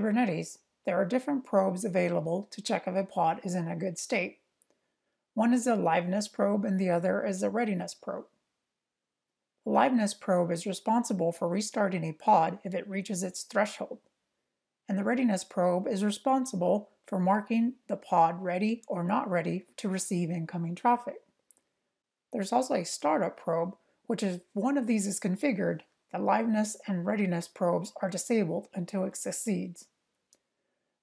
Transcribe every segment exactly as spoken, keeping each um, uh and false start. Kubernetes, there are different probes available to check if a pod is in a good state. One is the liveness probe and the other is the readiness probe. The liveness probe is responsible for restarting a pod if it reaches its threshold, and the readiness probe is responsible for marking the pod ready or not ready to receive incoming traffic. There's also a startup probe, which if one of these is configured, the liveness and readiness probes are disabled until it succeeds.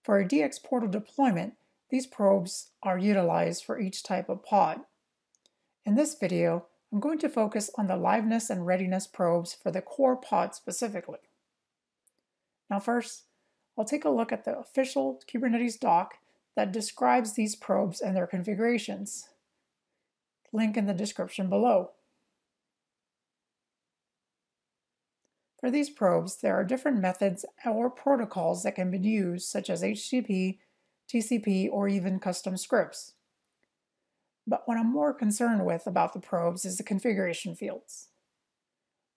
For a D X portal deployment, these probes are utilized for each type of pod. In this video, I'm going to focus on the liveness and readiness probes for the core pod specifically. Now first, I'll take a look at the official Kubernetes doc that describes these probes and their configurations. Link in the description below. For these probes, there are different methods or protocols that can be used, such as H T T P, T C P, or even custom scripts. But what I'm more concerned with about the probes is the configuration fields.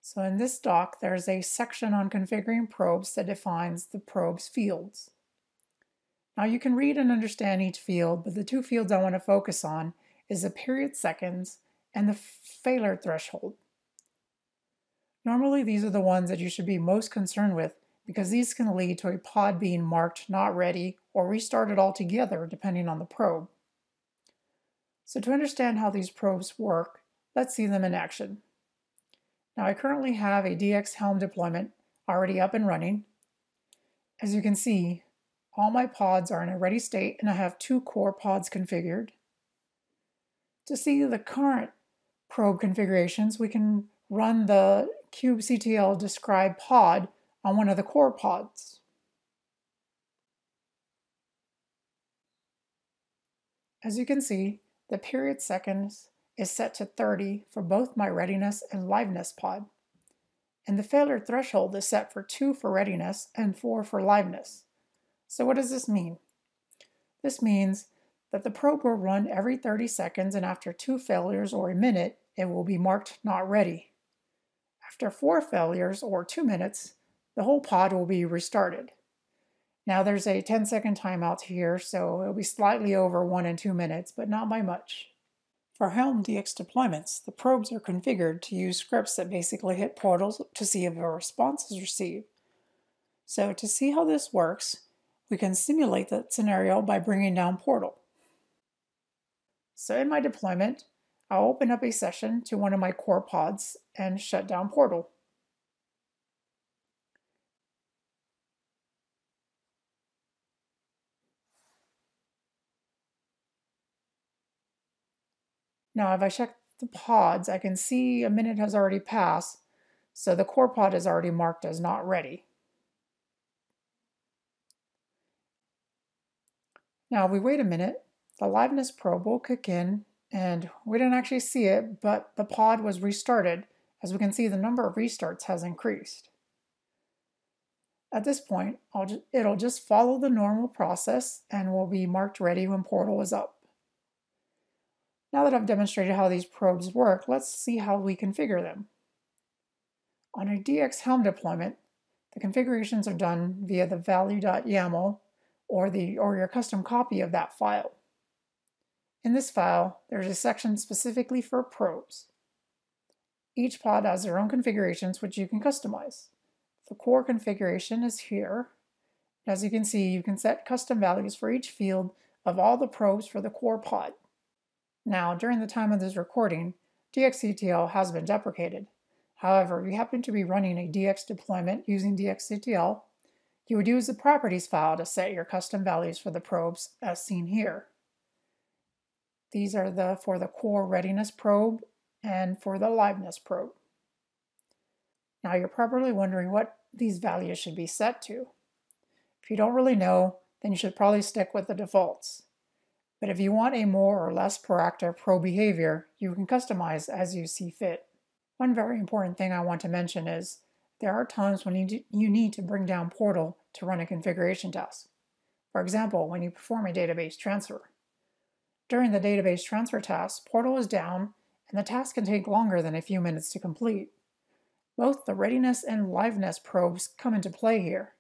So in this doc, there's a section on configuring probes that defines the probes fields. Now you can read and understand each field, but the two fields I want to focus on is the period seconds and the failure threshold. Normally these are the ones that you should be most concerned with, because these can lead to a pod being marked not ready or restarted altogether depending on the probe. So to understand how these probes work, let's see them in action. Now I currently have a D X Helm deployment already up and running. As you can see, all my pods are in a ready state and I have two core pods configured. To see the current probe configurations, we can run the kubectl describe pod on one of the core pods. As you can see, the period seconds is set to thirty for both my readiness and liveness pod, and the failure threshold is set for two for readiness and four for liveness. So what does this mean? This means that the probe will run every thirty seconds, and after two failures or a minute, it will be marked not ready. After four failures or two minutes, the whole pod will be restarted. Now there's a ten second timeout here, so it'll be slightly over one and two minutes, but not by much. For Helm D X deployments, the probes are configured to use scripts that basically hit portals to see if a response is received. So to see how this works, we can simulate that scenario by bringing down portal. So in my deployment, I'll open up a session to one of my core pods and shut down portal. Now if I check the pods, I can see a minute has already passed, so the core pod is already marked as not ready. Now if we wait a minute, the liveness probe will kick in, and we didn't actually see it, but the pod was restarted. As we can see, the number of restarts has increased. At this point, I'll ju- it'll just follow the normal process and will be marked ready when portal is up. Now that I've demonstrated how these probes work, let's see how we configure them. On a D X Helm deployment, the configurations are done via the value.yaml or, the, or your custom copy of that file. In this file, there's a section specifically for probes. Each pod has their own configurations, which you can customize. The core configuration is here. As you can see, you can set custom values for each field of all the probes for the core pod. Now, during the time of this recording, D X C T L has been deprecated. However, if you happen to be running a D X deployment using D X C T L, you would use the properties file to set your custom values for the probes as seen here. These are the for the core readiness probe and for the liveness probe. Now you're probably wondering what these values should be set to. If you don't really know, then you should probably stick with the defaults. But if you want a more or less proactive probe behavior, you can customize as you see fit. One very important thing I want to mention is there are times when you, do, you need to bring down portal to run a configuration task. For example, when you perform a database transfer. During the database transfer task, portal is down and the task can take longer than a few minutes to complete. Both the readiness and liveness probes come into play here.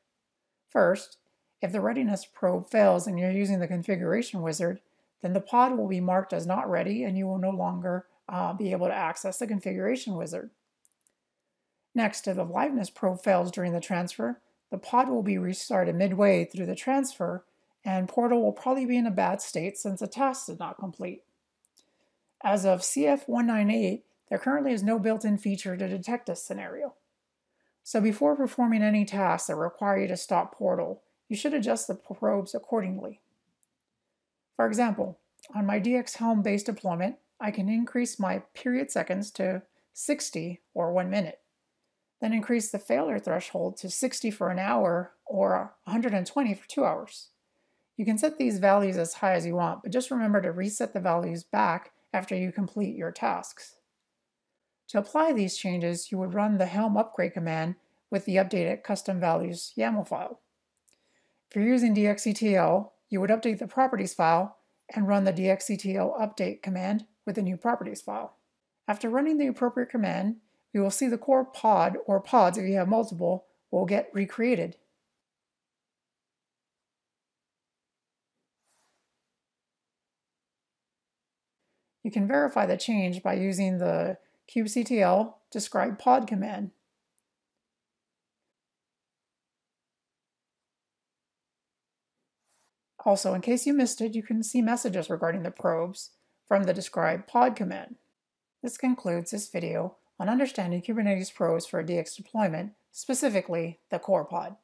First, If the readiness probe fails and you're using the configuration wizard, then the pod will be marked as not ready and you will no longer uh, be able to access the configuration wizard. Next, if the liveness probe fails during the transfer, the pod will be restarted midway through the transfer, and Portal will probably be in a bad state since the task did not complete. As of C F one ninety-eight, there currently is no built-in feature to detect this scenario. So before performing any tasks that require you to stop Portal, you should adjust the probes accordingly. For example, on my D X Helm-based deployment, I can increase my period seconds to sixty or one minute, then increase the failure threshold to sixty for an hour or one hundred twenty for two hours. You can set these values as high as you want, but just remember to reset the values back after you complete your tasks. To apply these changes, you would run the Helm upgrade command with the updated custom values YAML file. If you're using D X C T L, you would update the properties file and run the D X C T L update command with the new properties file. After running the appropriate command, you will see the core pod, or pods if you have multiple, will get recreated. You can verify the change by using the kubectl describe pod command. Also, in case you missed it, you can see messages regarding the probes from the describe pod command. This concludes this video on understanding Kubernetes probes for a D X deployment, specifically the core pod.